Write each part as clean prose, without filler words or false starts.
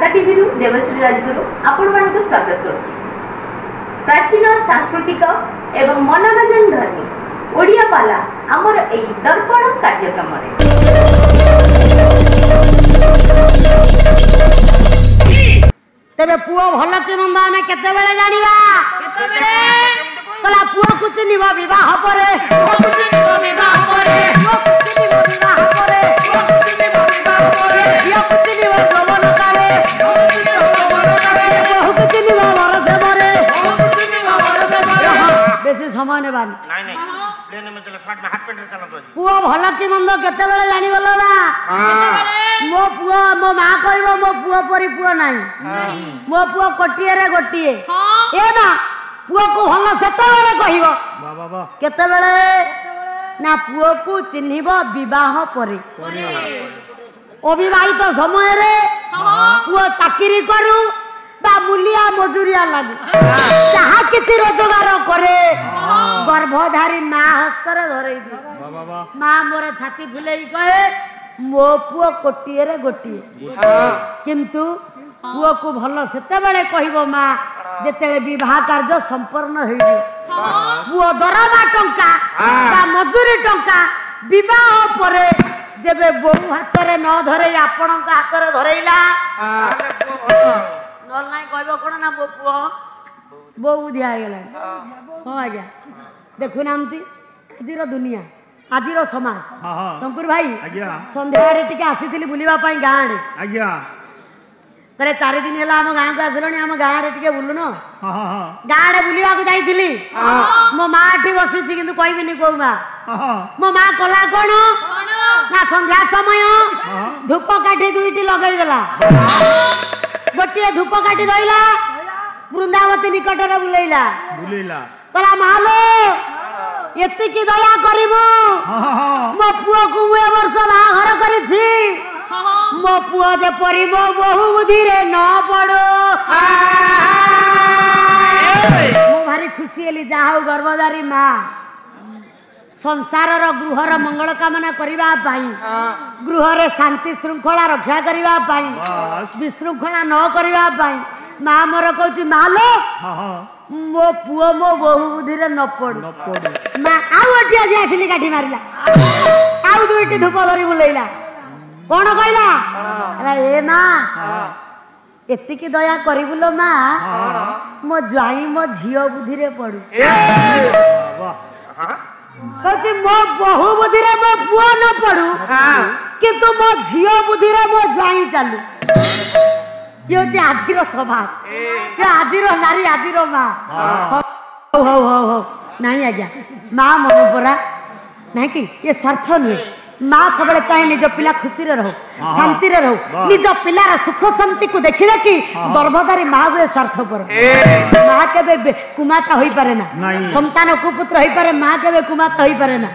दादा टीवी देवश्री राजगुरु आपण मानक स्वागत करुछि। प्राचीन सांस्कृतिक एवं मनोरंजन धर्मी ओडिया पाला आमर एई दर्पण कार्यक्रम रे तबे पुआ भला के मंदा में केते बेले जानिबा केते बेले कला पुआ कुछ निवा विवाह परे कुछ निवा विवाह परे कुछ निवा विवाह परे कुछ निवा विवाह परे या कुछ निवा गमन करे कुछ निवा गमन करे बहुत निवा वरस परे बहुत निवा वरस परे बेसी समय ने बानी नहीं नहीं लेने में चलो शॉट में हाथ पेंट चला तो पुआ भला के मंदा केते बेले जानी वाला ना केते बेले मो पुआ मो मां कहबो मो पुआ परी पुआ नाही नाही मो पुआ कोटिए रे गोटिए हां ए ना पुआ को भला सेते बेले कहबो बा बा बा केते बेले ना पुआ को चिन्हिबो विवाह परे परे अविवाहित समय रे हां पुआ चाकरी करू बा मुलिया मजुरिया लागू जहां किसी रोजगार करे गर्भधारी मां हस्तर धरई दी बा बा मां मोर छाती फुलेई कहे मो पुआ कोटिए रे गोटिए किंतु पुआ को भलो सेते बेले कहबो मां जेतेले विवाह कार्य संपन्न होई पुआ दरमा टंका बा मजुरी टंका विवाह परे जेबे बहु हातरे न धरई आपन का हातरे धरैला नल नाही कहबो कोन ना मो पुआ बहु दिया गेला हां आज्ञा देखु नामती जीरो दुनिया आजिरो समाज शंकर भाई आज्ञा संध्यारे टिके आसीथिली बुलिबा पई गांडे आज्ञा तरे 4 दिन हला हम गां को आसलनी हम गां रे टिके बुलुनो हां हां गांडे बुलिबा को जाईथिली मो मां आठी बसि छि किंतु कहिबिनी को मां मो मां कोला कोन ना संध्या समय धूप काठी दुईटी लगाई देला गोटिए धूप काठी रहिला वृंदावती निकट रे बुलैला बुलैला कला मालो एति की दया करिमु मो पुआ को ए वर्ष बा घर करी छी मो पुआ जे परिबो बहु बुद्धि रे न पड़ो मो भारी खुशी एली जाहु गर्भधारी मां संसार रो गृह रो मंगल कामना करिवा पाई गृह रे शांति श्रृंखला रक्षा करिवा पाई विशृंखला न करिवा पाई मां मोर कहूची मालो मो पुओ मो बहु बुद्धिरे न पड़ मां आउ अटी आज आथिली काठी मारिला आउ दुईटी धूप धरी बुलैला कोन कहला अरे ए ना एति की दया करिबुलो मां मो जाई मो झियो बुद्धिरे पड़ू ए वाह हां कहूची मो बहु बुद्धिरे मो पुओ न पड़ू हां किंतु मो झियो बुद्धिरे मो जाई चालू यो जे आजिरो स्वभाव जे आजिरो नारी आजिरो मां हो हो हो नाही आज्ञा मां मन परा नाही कि ये स्वार्थ नहीं मां सबले चाहे निज पिला खुशी रे रहो शांति रे रहो निज पिला रा सुख शांति को देखि देखि गर्भधारी मां को स्वार्थ पर मां केबे कुमाता होई पारे ना संतान को पुत्र होई पारे मां केबे कुमाता होई पारे ना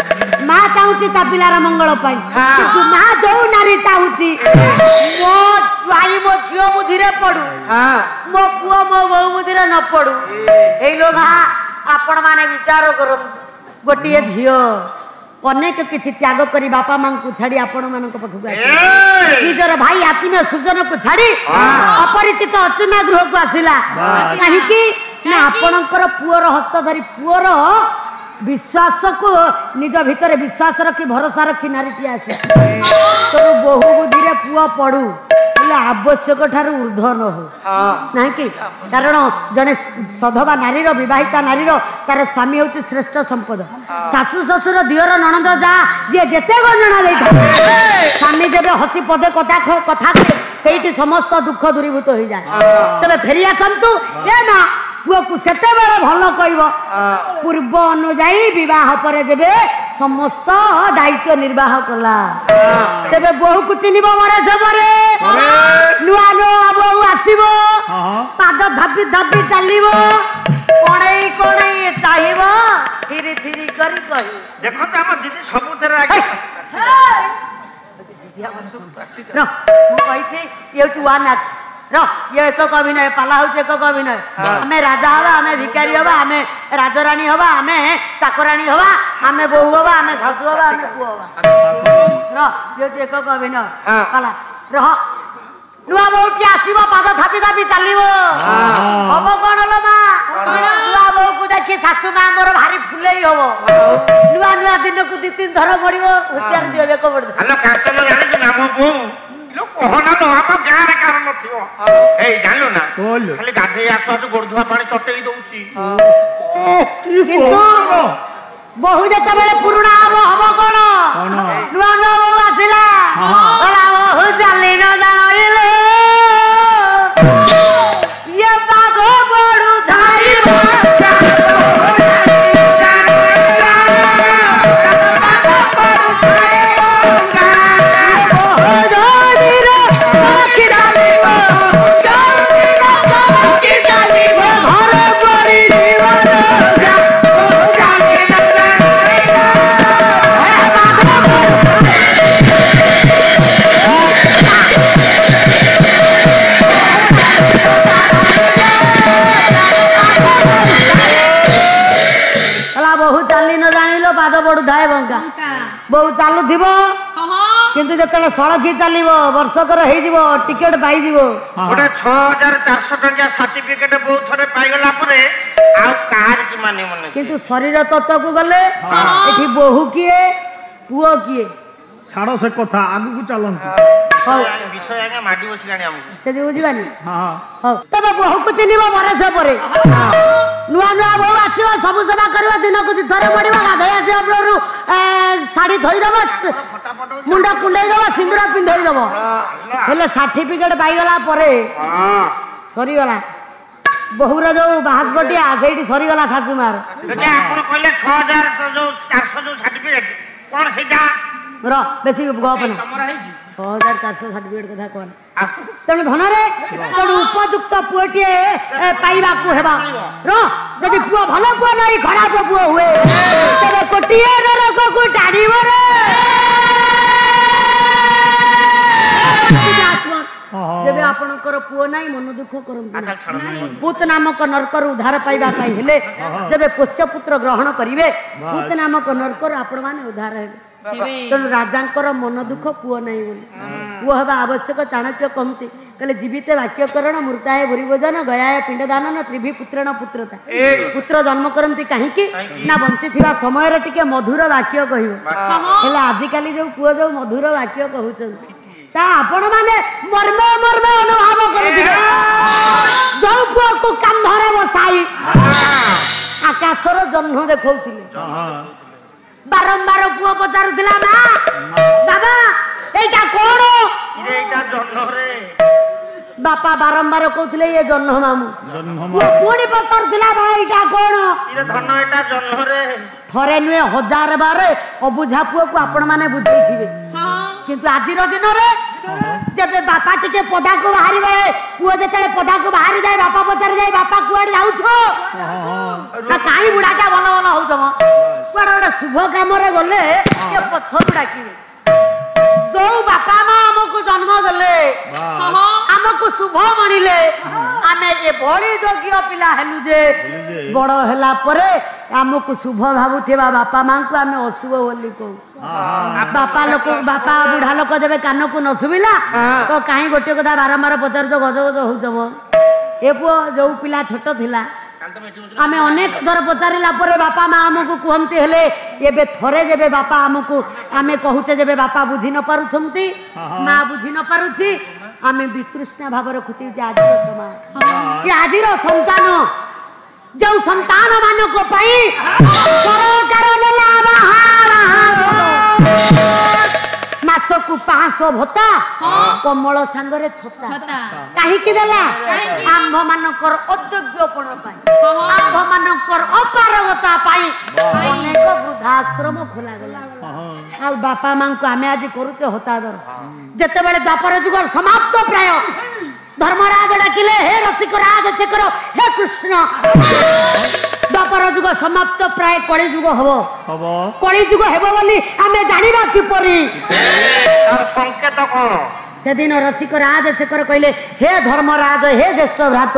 मां चाहूची ता पिला रा मंगल पाई किंतु मां जो नारी चाहूची मो चाहि मो झियो बुधिरे पडू हां मो पुआ मो बहु बुधिरे न पडू एई लो मां आपण माने विचार करू गोटिए झियो अनेक किछि त्याग करी बापा मां को छाडी आपण मानन को पखु आसी निजर भाई आत्मीय सुजन को छाडी अपरिचित अचना गृह को आसीला काहे कि ना आपणकर पुअर हस्त धरी पुअर विश्वास को निज भीतर विश्वास रखी भरोसा रखी नारीटी आसे तो बहु बुद्धि रे पुआ पडू ले आवश्यक ठार ऊर्ध्व न हो ना कि कारण जने सधवा नारी रो विवाहिता नारी रो तार स्वामी होची श्रेष्ठ संपद सासु ससुर दियर ननद जा जे जेते गंजना देइथा स्वामी जेबे हसी पदे कथा कथा सेइटी समस्त दुख दूरीभूत होई जाय तबे फेरिया संतु ए ना पुआ को सेते बेले भलो कहबो पूर्व अनुजाई विवाह परे जेबे समस्त दायित्व निर्वाह कला तेबे बहु को चिनिबो मरे सबरे नुआ नुआ बहु आसीबो पाद धापी धापी चलीबो कोणै कोणै चाहिबो धीरे धीरे करी कही देखो त हम दीदी सबुतरे आगे दीदी हम सब प्रैक्टिस न मु कहि छी ये टू वन एक्ट रो ये तो अभिनय पाला हो एक अभिनय हमें राजा हवा हमें भिखारी हवा हमें राजरानी हवा हमें चाकरानी हवा हमें बहू हवा हमें सासू हवा हमें पुआ हवा रो ये एक अभिनय पाला रो नुआ बो उठी आसीबो पाद थापी थापी चलिबो हम कोन हलो मा नुआ बो को देखि सासु मा मोर भारी फुलई होबो नुआ नुआ दिन को दि तीन धर पड़िबो होशियार दिबे को पड़ हलो काटलो जानि के नाम बो लो कोहना नो आप गार कारण नथियो ए जानलो ना खाली गाधे आसो आसो गोरधुआ पानी चटई दउची किंतु बहु जत बेले पुरुणा आबो हम कोन नुआ नुआ बो आसिला ओला हो जाले न जानइले बहु चालू दिबो किंतु जतले सळखी चालिबो वर्षकर हे दिबो टिकट पाई दिबो ओडा 6400 टका सर्टिफिकेट बहु थरे पाई गला परे आ कार कि माने मने किंतु शरीर तत्व को गले एठी बहु किए पुओ किए छाड़ो से कथा आगु को चलन हो विषय आगे माडी बसिलानी हम से बुझबानी हां हो तब बहु को चिनिबो बरस परे नुआ नुआ बहु आसीबो सब सेवा करबो दिन को थरे पड़िबो गाधै आसी अपरु साड़ी धोई दबो मुंडा कुंडई दबो सिंदूरा पिंधई दबो हेले सर्टिफिकेट पाई गला परे हां सरी गला बहुरा जो बासबटिया सेठी सरी गला सासु मार जे आपण कहले 6000 जो 400 जो सर्टिफिकेट कोन सीधा र बेसी गप ना तमरा हे जी 6400 सर्टिफिकेट कथा कोन तने धन रे तण उपयुक्त पुएटिए पाइबा को हेबा र जदी पुआ भलो पुआ नाही खराब पुआ हुए तबे कोटिए नरक को डाडीबो रे आत्मा जबे आपनकर पुआ नाही मन दुख करम पुत नामक नरकर उद्धार पाइबा काई हेले जबे पोष्य पुत्र ग्रहण करिवे पुत नामक नरकर आपण माने उद्धार हेबे तेणु राजांकर मन दुख पुओ ना पुओ हवा आवश्यक चाणक्य कहती कहले जीवित वाक्यकरण मूर्ताय भूरिभोजन गयाय पिंडदान न त्रिभी पुत्रेण पुत्रता पुत्र जन्म करती कहीं ना बंची समय टे मधुर वाक्य कह आजिकल जो पुओ जो मधुर वाक्य कहते आपण माने मर्मे मर्मे अनुभव कर कांधरे बसाई आकाशर जह्न देखा बारंबार पुआ पचारुला ना बाबा एटा कोन ये एटा जन्म रे बापा बारंबार कहथले ये जन्म मामू पुआ कोणी पचारुला भाई एटा कोन ये धन एटा जन्म रे थरे नुए हजार बार अबुझा पुआ को आपण माने बुझाई थिबे हां किंतु आजि रो दिन रे जबे बापा टिके पदा को बाहरी जाए पुआ जतले पदा को बाहरी जाए बापा पचार जाए बापा कुआड जाउ छो हां काई बुढाटा बल बल होउ तम बड़ा शुभ काम गले पथर डाकिबे जो बापा माँ आमको जन्म दे आमको शुभ मणिले आमे ए बड़ी योग्य पिला हेलु जे बड़ हेला परे आमको शुभ भावुथिबा बापा माँ को आमे अशुभ बोली कहू बापा लोक बापा बुढ़ा लोक जब कान को न सुबिला तो कहीं गोटे कदा बारंबार पचार जो गज गज होजब ए पुओ जो पिला छोट थिला आमे अनेक दर पचारिला परे बापा माँ आमको कहते हेले एबे थरे जेबे बापा आमको आमे कहूचे जेबे बापा बुझी न पारुछंती माँ बुझी न पारुछि आमे वितृष्णा भाबर खुचि जे आजिर समाज कि आजिर संतान जो संतान मानको पई सरकार नेला बाहा को 500 भत्ता कमल सांगरे छता काहे कि देला आंभ मानकर अयोग्यपण पाई आंभ मानकर अपारगता पाई अनेक वृद्धाश्रम खोला गेला आ बापा मां को आमे आज करूचे हतादर जते बेले द्वापर युग समाप्त प्राय धर्मराज डाकिले हे रसिक राज से करो हे कृष्ण द्वापर युग समाप्त प्राय कलि युग हबो हबो कलि युग हेबो बोली आमे जानिबा किपरि तार संकेत कोन से दिन रसिक राज से कर कहले हे धर्मराज हे ज्येष्ठ भ्रात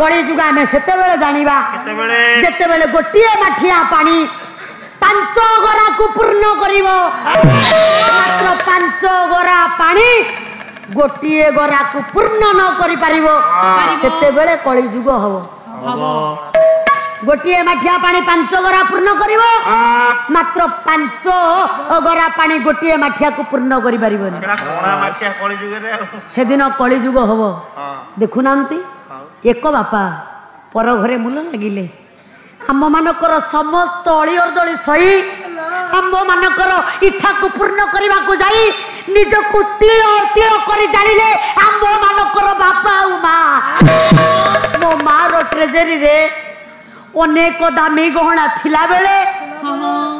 कलि युग आमे सेते बेले जानिबा केते बेले गोटिए माठिया पानी पांच गोरा को पूर्ण करिवो मात्र पांच गोरा पानी गोटिए गरा को पूर्ण न करि परिबो सेते बेले कली युग हबो हबो गोटिए माठिया पानी पांच गरा पूर्ण करिवो मात्र पांच गरा पानी गोटिए माठिया को पूर्ण करि परिबो ना कोना माठिया कली युग रे से दिन कली युग हबो देखु नांती एको बापा पर घरे मुल लागिले आम मानकर समस्त अलिअर्दली सही आम मानकर इच्छा को पूर्ण करबा को जाई निज को तिल और तिल करी जानिले आम मानकर बापा उ मां मो मां रो ट्रेजरी रे अनेक दामी गहना थिला बेले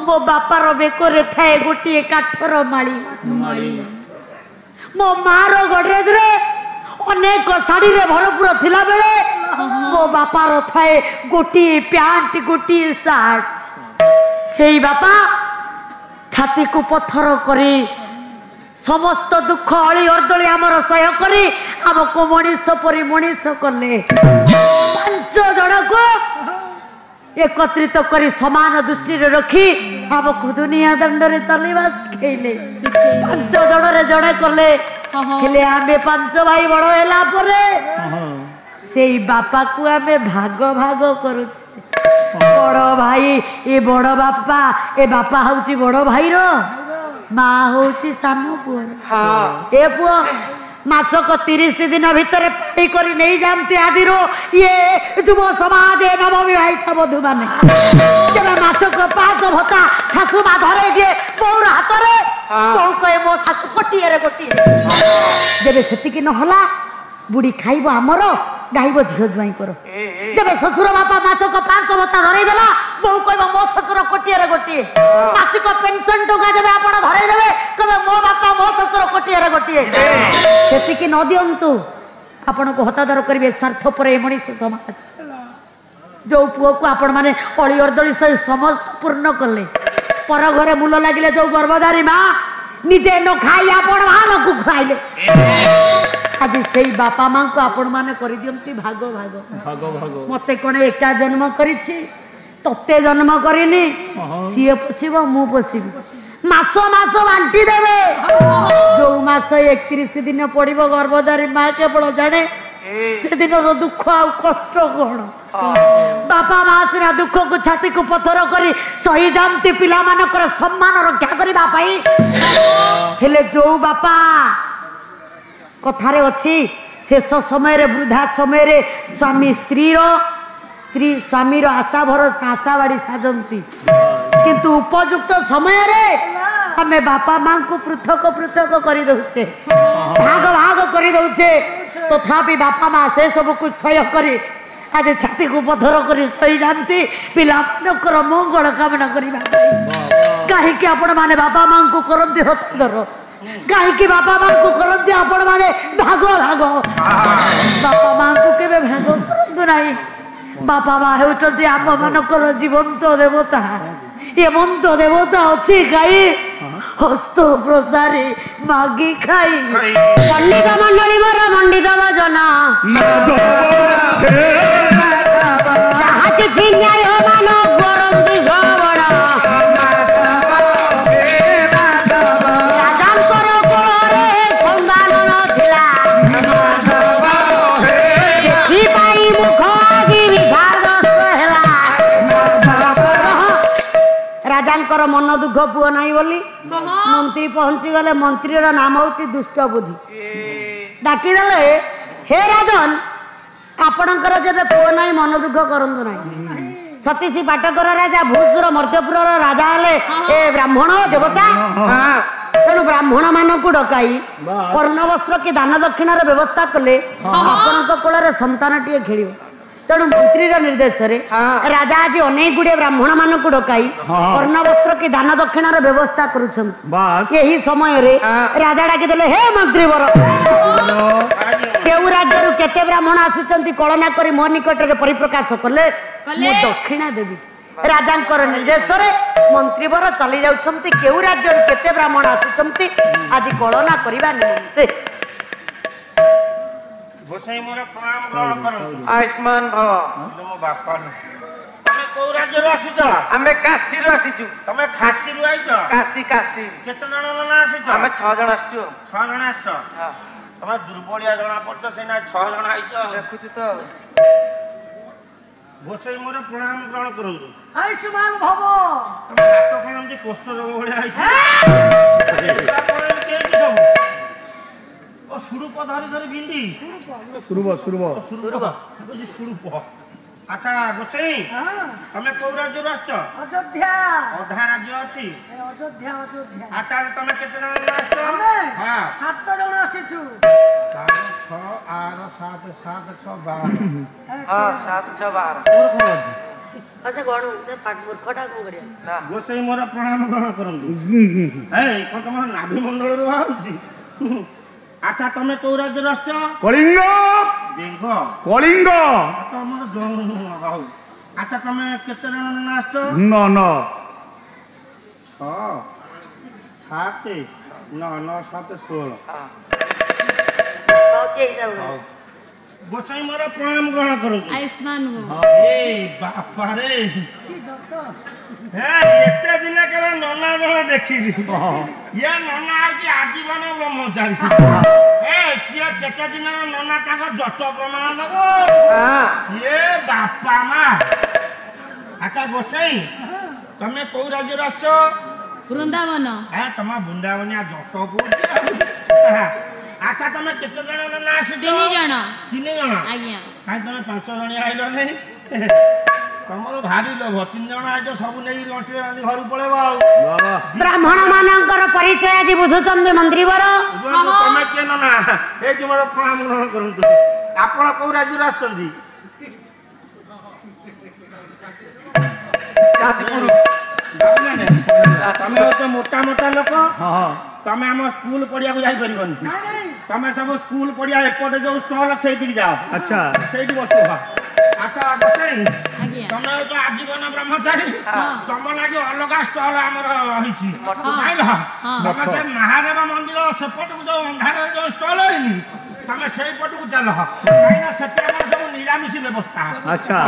मो बापा रो बेको रे थाए गोटी काठर माली मो मां रो गडरेज रे अनेक साड़ी रे भरपूर थिला बेले मो बापा रो थाए गोटी पैंट गोटी शर्ट सेई बापा छाती को पत्थर करी समस्त दुख अली अर्दली आमर सह करी आमको मनीष परी मनीष कले पांच जन को एकत्रित करी समान दृष्टि रे रखी आमको दुनिया दंड रे चलवा सिखेले पांच जन रे जड़े कले हेले आमे पांच भाई बड़ हेला परे सेई बापा को आमे भाग भाग करूछी बड़ भाई ए बड़ बापा ए बापा होउची बड़ भाई रो मां होउची सानो पुओ हां ए पुओ मासक 30 दिन भितरे पाटी करी नहीं जानते आदि रो ये युव समाज ए नवविवाहित बधू माने जब मासक 500 भत्ता सासु मा धरे दिए बौर हाथ रे बौ कहे मो सासु कोटिए रे कोटिए जब सेति कि न होला बुढ़ी खाइबो हमरो गाइबो झियो जुवाई पर जब ससुर बापा मासक 500 भत्ता धरे देला बहु कहबो मो ससुर कोटिए रे कोटिए मासिक पेंशन टका जब आपण धरे देबे कहबो मो बापा मो ससुर कोटिए रे कोटिए सेति कि न दियंतु आपण को हतादर करबे स्वार्थ पर ए मनीष समाज जो पुओ को आपण माने अली अर्दली सही समस्त पूर्ण करले पर घरे मूल लागिले जो गर्भधारी मां निजे न खाइ आपण भान को खाइले आज से बापा मां को आपण माने करि दियंती भाग भाग भाग भाग मते कोने एका जन्म करिछि तत्ते जन्म करिनी सीए पसिबो मु पसिबी मासो मासो बांटी देबे जो मासो 31 दिन पड़िबो गर्भधारी मां केवल जाने से दिन रो दुख आ कष्ट कोण बापा मां सिना दुख को छाती को पत्थर करी सही जानते पिला मानकर सम्मान रक्षा करबा पाई हेले जो बापा कथारे अच्छी शेष समय रे वृद्धा समय रे स्वामी स्त्री रो स्त्री स्वामी रो आशा भरोसा आशा बाड़ी साजंती किंतु उपयुक्त समय रे हमें बापा मां को पृथक पृथक करी दोछे भाग भाग करी दोछे तथापि बापा मां से सब कुछ सह करी आज छाती को पत्थर करी सही जानती पिला नकर मंगल कामना करिबा काहे कि आपण माने बापा मां को करंती हत्तर काहे कि बापा मां को करंती आपण माने भाग भाग बापा मां को केबे भाग करंदो नाही बापा मां हेउचंती आप मानकर जीवंत देवता एवंत देवता अछि गाई हस्त प्रसारी मागी खाई पंडित मंडली मोर मंडित भजना जहां के न्याय हो मानो गरम दिगवणा मन दुख पुओ नाई बोली मंत्री पहुंची गले मंत्री रो नाम होची दुष्ट बुद्धि डाकी देले हे राजन आपणकर जबे पुओ नाई मन दुख करंदो नाई सतीशी पाटकर राजा भूसुर मर्त्यपुर रो राजा हले ए ब्राह्मण देवता हां तेनु ब्राह्मण मानकु डकाई कर्ण वस्त्र के दान दक्षिणा रे व्यवस्था कले आपणक कोल रे संतान टिए खेलियो तेणु मंत्री निर्देश रे राजा आज अनेक गुड़े ब्राह्मण मान को डकाई कर्ण वस्त्र की दान दक्षिण व्यवस्था राजा डाकी देले हे मंत्री वर केउ राज्य रु केते ब्राह्मण आसुचंती कलना करी मो निकट रे परिप्रकाश कले मो दक्षिणा देवी राजा निर्देश रे मंत्री वर चली जाउचंती केउ राज्य रु केते ब्राह्मण आसुचंती आज कलना करबा निमंते गोसाई मोरा प्रणाम ग्रहण करू आयुष्मान भव नमो बापा तमे को राज्य रो आसी जा हमें काशी रो आसी छु तमे काशी रो आइ जा काशी काशी केतना जना आसी जा हमें 6 जना आसी छु 6 जना आसी तुम्हें दुर्बलिया जना पड़ता से ना 6 जना आइछो देखु छी तो गोसाई मोरे प्रणाम ग्रहण करू आयुष्मान भव हम सात फलम जे कष्ट रोग भले आइछ आपण के की सब ओ सुरुप धरी धरी भिंडी सुरुप जे सुरुप अच्छा गोसाई हां तमे को राज्य राष्ट्र अयोध्या अधा राज्य अछि अयोध्या अयोध्या आ ताले तमे केते जन राष्ट्र हां सात जन आसीछु ताले 6 आर 7 7 6 12 हां 7 6 12 और कोन अच्छा गणो ने पाठ मूर्खटा को करे गोसाई मोर प्रणाम ग्रहण करंदु ए कोन तमर नाभि मंडल रो आउछि अच्छा तमे को राज्य राष्ट्र कलिंग बेंग कलिंग तमन जंग आउ अच्छा तमे केते जन राष्ट्र न न 6 7 9 9 7 16 हां ओके जाओ गोसाई मोरा प्रणाम ग्रहण करू आयुष्मान हो ए बाप रे की जतो हे एते दिन करे नन्ना नन्ना देखिली या नन्ना आउची आजीवन ब्रह्मचारी ए किया केते दिन नन्ना ताको जतो प्रमाण देबो हां ये बापा मा अच्छा गोसाई तमे को राज्य राष्ट्र वृंदावन हां तमा वृंदावनिया जतो को अच्छा तमे केते जन ना आसी तीन जना आ गया काई तमे पांच जणी आइलो नै तमरो भारी लोभ तीन जना आइजो सब नै लंटी आनी घर पळेबा ब्राह्मण मानंकर परिचय आदि बुझुचम मंत्री वर तमे के नना ए तुमरो प्रणाम ग्रहण करू आपण को राज्य राष्ट्रजी जातिपुर जाने तमे होतो मोटा लोक हां तमे हम स्कूल पड़िया को जाई परिबन तमे सब स्कूल पड़िया एपटे जो स्टॉल सेठी जाओ अच्छा सेठी बसो अच्छा गोसाई तमे तो आजीवन ब्रह्मचारी तम लागे अलग स्टॉल हमर होईची नाही ना तमे से महादेव मंदिर सेपट को जो अंधार जो स्टॉल हैनी तमे सेई पट को चल नाही ना सेठी हमर सब निरामिष व्यवस्था अच्छा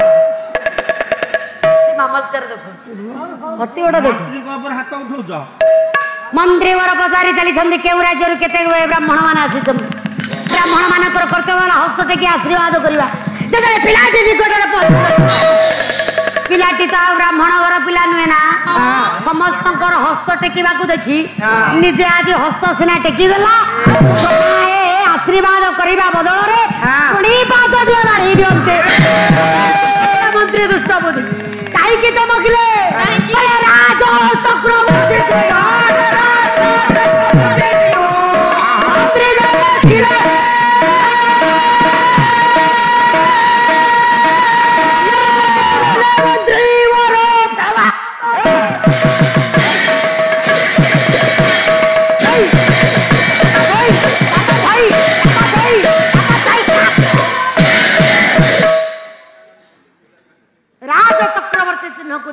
से मामल कर देखो अति बड़ा देखो मंत्री को ऊपर हाथ उठो जा मंत्री वर पचारी चली छंदी केउ राज्य रो केते ब्राह्मण मान आसी छम ब्राह्मण मानकर कर्तव्य हस्त टेकी आशीर्वाद करबा जदे पिलाटी निकटरे पहुंच पिलाटी तो ब्राह्मण वर पिला नुए ना समस्तकर हस्त टेकीबा को देखी निजे आज हस्त सेना टेकी देला ए आशीर्वाद करबा बदल रे पुणी पाद दियो मारी दियंते मंत्री दुष्ट बुद्धि काई के चमकिले अरे राज चक्रवर्ती के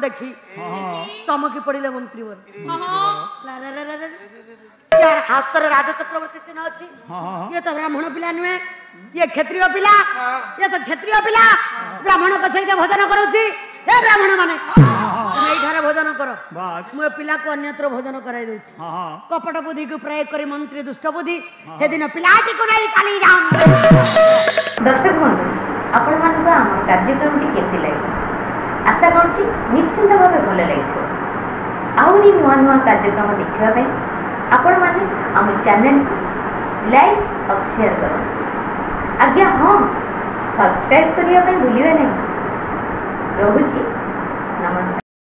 देखी चमकी पड़िले मंत्री वर यार खास कर राजा चक्रवर्ती चिन्ह अछि ये तो ब्राह्मण पिला नय ये क्षत्रिय पिला ये तो क्षत्रिय पिला ब्राह्मण कसरी के भोजन करूची हे ब्राह्मण माने तुम एई घरे भोजन करो बस मो पिला को अन्यत्र भोजन कराई दे छी कपट बुद्धि को प्रयोग करी मंत्री दुष्ट बुद्धि से दिन पिलाटी को नहीं खाली जाऊ दर्शक बंधु आपण मानबा हम कार्यक्रम टी केति लागि आशा करछि निश्चिंत भाव भल लगे आउरी नुआ नुआ कार्यक्रम देखापी आपण मैंने आम चैनल लाइक और शेयर कर आज्ञा हाँ सब्सक्राइब करने भूलिए नहीं रोची नमस्कार।